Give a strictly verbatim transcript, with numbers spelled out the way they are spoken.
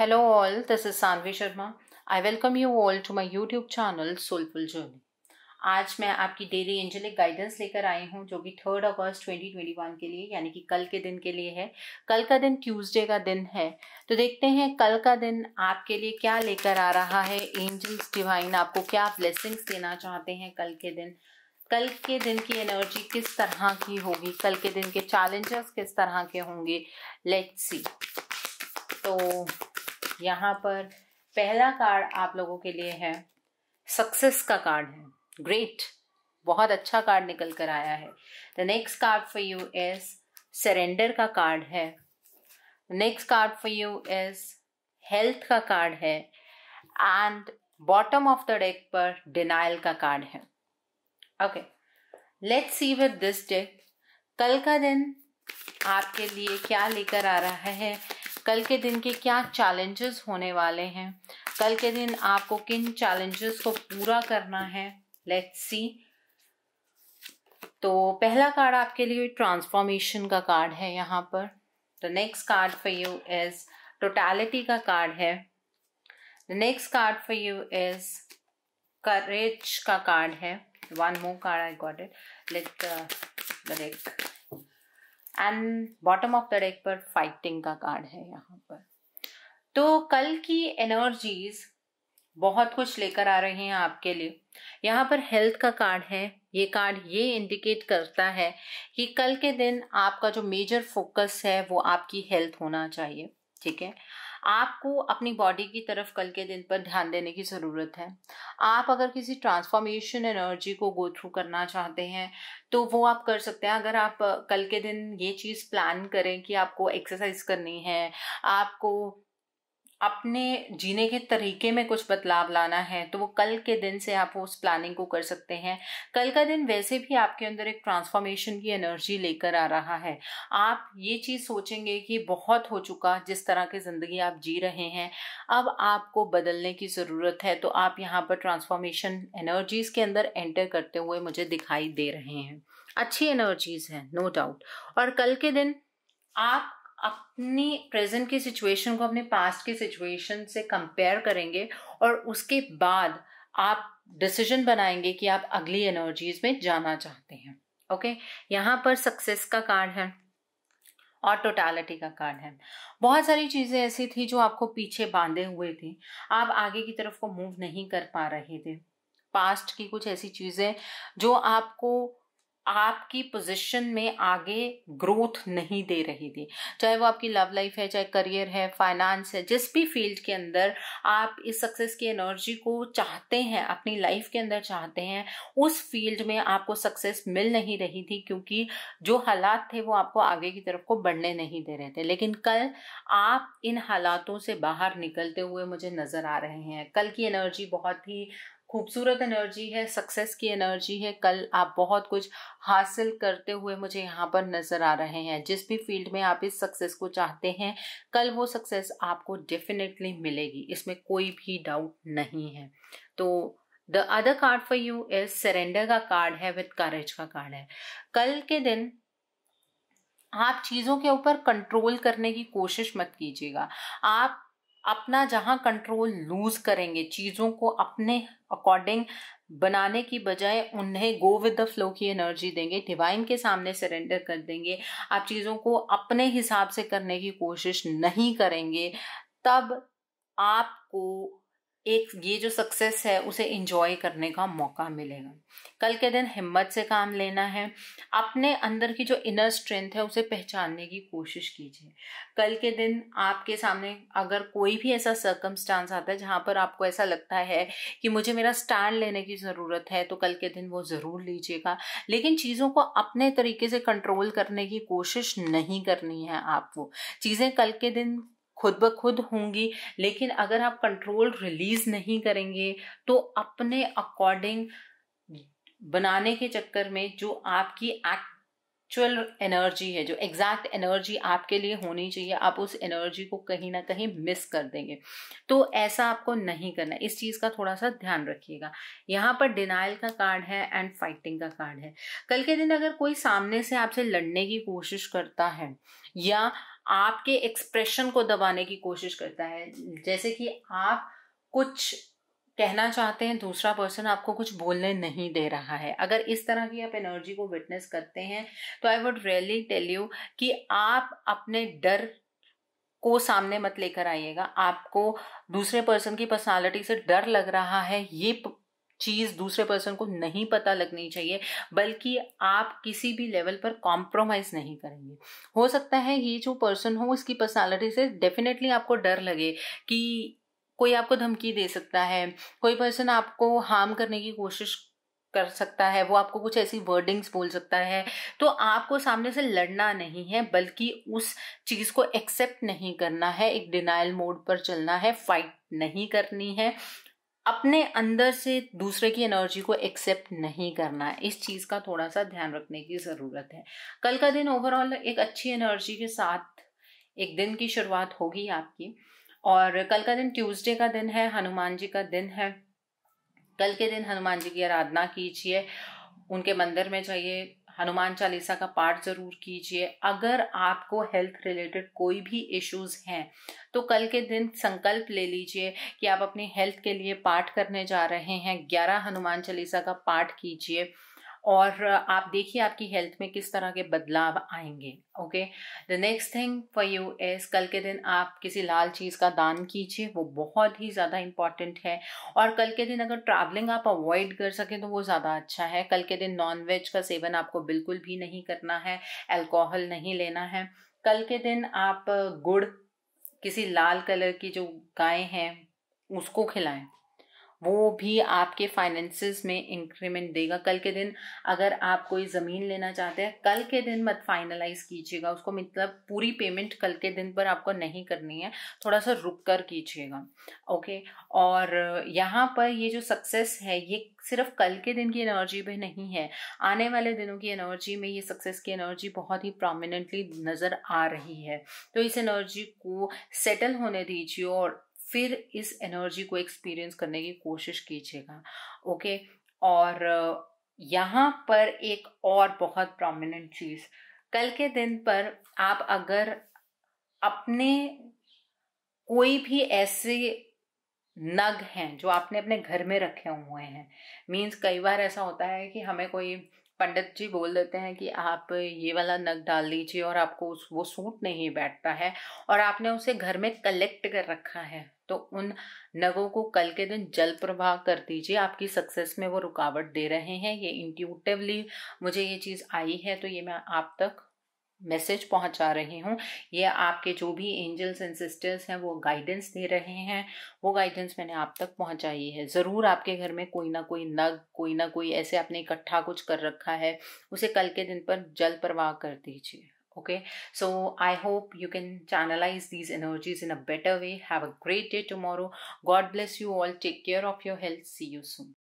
Hello all, this is Sannvi Sharma. I welcome you all to my YouTube channel Soulful Journey. आज मैं आपकी daily angelic guidance लेकर आई हूँ जो कि third August twenty twenty one के लिए यानी कि कल के दिन के लिए है। कल का दिन ट्यूसडे का दिन है, तो देखते हैं कल का दिन आपके लिए क्या लेकर आ रहा है। एंजल्स डिवाइन आपको क्या ब्लेसिंग्स देना चाहते हैं कल के दिन। कल के दिन की एनर्जी किस तरह की होगी, कल के दिन के चैलेंजेस किस तरह के होंगे, लेट्स सी। तो यहाँ पर पहला कार्ड आप लोगों के लिए है, सक्सेस का कार्ड है। ग्रेट, बहुत अच्छा कार्ड निकल कर आया है। The next card for you is surrender का कार्ड है। Next card for you is health का कार्ड है and bottom of the deck पर डिनायल का कार्ड है। Okay, let's see with this deck कल का दिन आपके लिए क्या लेकर आ रहा है, कल के दिन के क्या चैलेंजेस होने वाले हैं, कल के दिन आपको किन चैलेंजेस को पूरा करना है, लेट्स सी। तो पहला कार्ड आपके लिए ट्रांसफॉर्मेशन का कार्ड है यहाँ पर। The next card for you is totality का कार्ड है। The next card for you is courage का कार्ड है। One more card I got it, let the deck and bottom of the deck पर fighting का card है यहाँ पर। तो कल की एनर्जीज बहुत कुछ लेकर आ रहे हैं आपके लिए। यहाँ पर हेल्थ का कार्ड है, ये कार्ड ये इंडिकेट करता है कि कल के दिन आपका जो मेजर फोकस है वो आपकी हेल्थ होना चाहिए। ठीक है, आपको अपनी बॉडी की तरफ कल के दिन पर ध्यान देने की ज़रूरत है। आप अगर किसी ट्रांसफॉर्मेशन एनर्जी को गो थ्रू करना चाहते हैं तो वो आप कर सकते हैं। अगर आप कल के दिन ये चीज़ प्लान करें कि आपको एक्सरसाइज करनी है, आपको अपने जीने के तरीके में कुछ बदलाव लाना है, तो वो कल के दिन से आप उस प्लानिंग को कर सकते हैं। कल का दिन वैसे भी आपके अंदर एक ट्रांसफॉर्मेशन की एनर्जी लेकर आ रहा है। आप ये चीज़ सोचेंगे कि बहुत हो चुका, जिस तरह की ज़िंदगी आप जी रहे हैं अब आपको बदलने की ज़रूरत है। तो आप यहाँ पर ट्रांसफॉर्मेशन एनर्जीज़ के अंदर एंटर करते हुए मुझे दिखाई दे रहे हैं। अच्छी एनर्जीज़ हैं, नो डाउट। और कल के दिन आप अपनी प्रेजेंट की सिचुएशन को अपने पास्ट की सिचुएशन से कंपेयर करेंगे और उसके बाद आप डिसीजन बनाएंगे कि आप अगली एनर्जीज में जाना चाहते हैं। ओके, यहाँ पर सक्सेस का कार्ड है और टोटैलिटी का कार्ड है। बहुत सारी चीज़ें ऐसी थी जो आपको पीछे बांधे हुए थी, आप आगे की तरफ को मूव नहीं कर पा रहे थे। पास्ट की कुछ ऐसी चीज़ें जो आपको आपकी पोजीशन में आगे ग्रोथ नहीं दे रही थी, चाहे वो आपकी लव लाइफ है, चाहे करियर है, फाइनेंस है, जिस भी फील्ड के अंदर आप इस सक्सेस की एनर्जी को चाहते हैं, अपनी लाइफ के अंदर चाहते हैं, उस फील्ड में आपको सक्सेस मिल नहीं रही थी क्योंकि जो हालात थे वो आपको आगे की तरफ को बढ़ने नहीं दे रहे थे। लेकिन कल आप इन हालातों से बाहर निकलते हुए मुझे नज़र आ रहे हैं। कल की एनर्जी बहुत ही खूबसूरत एनर्जी है, सक्सेस की एनर्जी है। कल आप बहुत कुछ हासिल करते हुए मुझे यहाँ पर नज़र आ रहे हैं। जिस भी फील्ड में आप इस सक्सेस को चाहते हैं कल वो सक्सेस आपको डेफिनेटली मिलेगी, इसमें कोई भी डाउट नहीं है। तो the other card for you is surrender का कार्ड है विद करेज का कार्ड है। कल के दिन आप चीज़ों के ऊपर कंट्रोल करने की कोशिश मत कीजिएगा। आप अपना जहाँ कंट्रोल लूज करेंगे, चीज़ों को अपने अकॉर्डिंग बनाने की बजाय उन्हें गो विद द फ्लो की एनर्जी देंगे, डिवाइन के सामने सरेंडर कर देंगे, आप चीज़ों को अपने हिसाब से करने की कोशिश नहीं करेंगे, तब आपको एक ये जो सक्सेस है उसे एंजॉय करने का मौका मिलेगा। कल के दिन हिम्मत से काम लेना है, अपने अंदर की जो इनर स्ट्रेंथ है उसे पहचानने की कोशिश कीजिए। कल के दिन आपके सामने अगर कोई भी ऐसा सर्कमस्टांस आता है जहाँ पर आपको ऐसा लगता है कि मुझे मेरा स्टैंड लेने की ज़रूरत है, तो कल के दिन वो ज़रूर लीजिएगा, लेकिन चीज़ों को अपने तरीके से कंट्रोल करने की कोशिश नहीं करनी है आपको। चीज़ें कल के दिन खुद ब खुद होंगी, लेकिन अगर आप कंट्रोल रिलीज नहीं करेंगे तो अपने अकॉर्डिंग बनाने के चक्कर में जो आपकी एक्चुअल एनर्जी है, जो एग्जैक्ट एनर्जी आपके लिए होनी चाहिए, आप उस एनर्जी को कहीं ना कहीं मिस कर देंगे। तो ऐसा आपको नहीं करना, इस चीज़ का थोड़ा सा ध्यान रखिएगा। यहाँ पर डिनायल का कार्ड है एंड फाइटिंग का कार्ड है। कल के दिन अगर कोई सामने से आपसे लड़ने की कोशिश करता है या आपके एक्सप्रेशन को दबाने की कोशिश करता है। जैसे कि आप कुछ कहना चाहते हैं, दूसरा पर्सन आपको कुछ बोलने नहीं दे रहा है। अगर इस तरह की आप एनर्जी को विटनेस करते हैं तो I would really tell you कि आप अपने डर को सामने मत लेकर आइएगा। आपको दूसरे पर्सन की पर्सनालिटी से डर लग रहा है, ये चीज़ दूसरे पर्सन को नहीं पता लगनी चाहिए, बल्कि आप किसी भी लेवल पर कॉम्प्रोमाइज़ नहीं करेंगे। हो सकता है ये जो पर्सन हो उसकी पर्सनालिटी से डेफिनेटली आपको डर लगे कि कोई आपको धमकी दे सकता है, कोई पर्सन आपको हार्म करने की कोशिश कर सकता है, वो आपको कुछ ऐसी वर्डिंग्स बोल सकता है। तो आपको सामने से लड़ना नहीं है, बल्कि उस चीज़ को एक्सेप्ट नहीं करना है, एक डिनायल मोड पर चलना है, फाइट नहीं करनी है, अपने अंदर से दूसरे की एनर्जी को एक्सेप्ट नहीं करना है। इस चीज़ का थोड़ा सा ध्यान रखने की ज़रूरत है। कल का दिन ओवरऑल एक अच्छी एनर्जी के साथ एक दिन की शुरुआत होगी आपकी। और कल का दिन ट्यूसडे का दिन है, हनुमान जी का दिन है। कल के दिन हनुमान जी की आराधना कीजिए, उनके मंदिर में जाइए, हनुमान चालीसा का पाठ ज़रूर कीजिए। अगर आपको हेल्थ रिलेटेड कोई भी इश्यूज़ हैं तो कल के दिन संकल्प ले लीजिए कि आप अपनी हेल्थ के लिए पाठ करने जा रहे हैं। ग्यारह हनुमान चालीसा का पाठ कीजिए और आप देखिए आपकी हेल्थ में किस तरह के बदलाव आएंगे। Okay, the next thing for you is कल के दिन आप किसी लाल चीज़ का दान कीजिए, वो बहुत ही ज़्यादा इम्पॉर्टेंट है। और कल के दिन अगर ट्रैवलिंग आप अवॉइड कर सकें तो वो ज़्यादा अच्छा है। कल के दिन नॉनवेज का सेवन आपको बिल्कुल भी नहीं करना है, अल्कोहल नहीं लेना है। कल के दिन आप गुड़ किसी लाल कलर की जो गाय हैं उसको खिलाएं, वो भी आपके फाइनेंसेस में इंक्रीमेंट देगा। कल के दिन अगर आप कोई ज़मीन लेना चाहते हैं, कल के दिन मत फाइनलाइज कीजिएगा उसको, मतलब पूरी पेमेंट कल के दिन पर आपको नहीं करनी है, थोड़ा सा रुक कर कीजिएगा। ओके, और यहाँ पर ये जो सक्सेस है ये सिर्फ कल के दिन की एनर्जी में नहीं है, आने वाले दिनों की एनर्जी में ये सक्सेस की एनर्जी बहुत ही प्रोमिनेंटली नज़र आ रही है। तो इस एनर्जी को सेटल होने दीजिए और फिर इस एनर्जी को एक्सपीरियंस करने की कोशिश कीजिएगा। ओके, और यहाँ पर एक और बहुत प्रोमिनेंट चीज़, कल के दिन पर आप अगर अपने कोई भी ऐसे नग हैं जो आपने अपने घर में रखे हुए हैं, मीन्स कई बार ऐसा होता है कि हमें कोई पंडित जी बोल देते हैं कि आप ये वाला नग डाल लीजिए और आपको उस वो सूट नहीं बैठता है और आपने उसे घर में कलेक्ट कर रखा है, तो उन नगों को कल के दिन जल प्रवाह कर दीजिए। आपकी सक्सेस में वो रुकावट दे रहे हैं, ये इंट्यूटिवली मुझे ये चीज़ आई है, तो ये मैं आप तक मैसेज पहुंचा रही हूँ। ये आपके जो भी एंजल्स एंड सिस्टर्स हैं वो गाइडेंस दे रहे हैं, वो गाइडेंस मैंने आप तक पहुंचाई है। ज़रूर आपके घर में कोई ना कोई नग, कोई ना कोई ऐसे आपने इकट्ठा कुछ कर रखा है, उसे कल के दिन पर जल प्रवाह कर दीजिए। Okay, so I hope you can channelise these energies in a better way. Have a great day tomorrow. God bless you all. Take care of your health. See you soon.